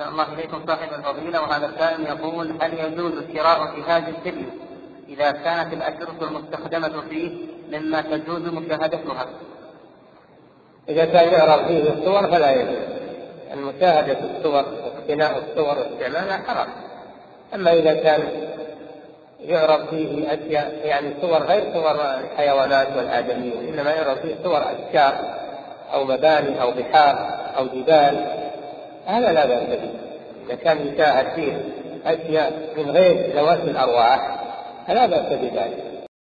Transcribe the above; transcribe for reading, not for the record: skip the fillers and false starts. أحسن الله إليكم صاحب الفضيلة. وهذا السائل يقول: هل يجوز شراء جهاز الفيديو إذا كانت الأجهزة المستخدمة فيه مما تجوز مشاهدتها؟ إذا كان يعرض فيه الصور فلا يجوز المشاهدة الصور واقتناء الصور واستعمالها حرام. أما إذا كان يعرض فيه أشياء يعني صور غير صور الحيوانات والآدميين، إنما يعرض فيه صور أشكال أو مباني أو بحار أو جبال، هذا لا بأس به. إذا كان يشاهد فيه أشياء من غير ذوات الأرواح فلا بأس بذلك.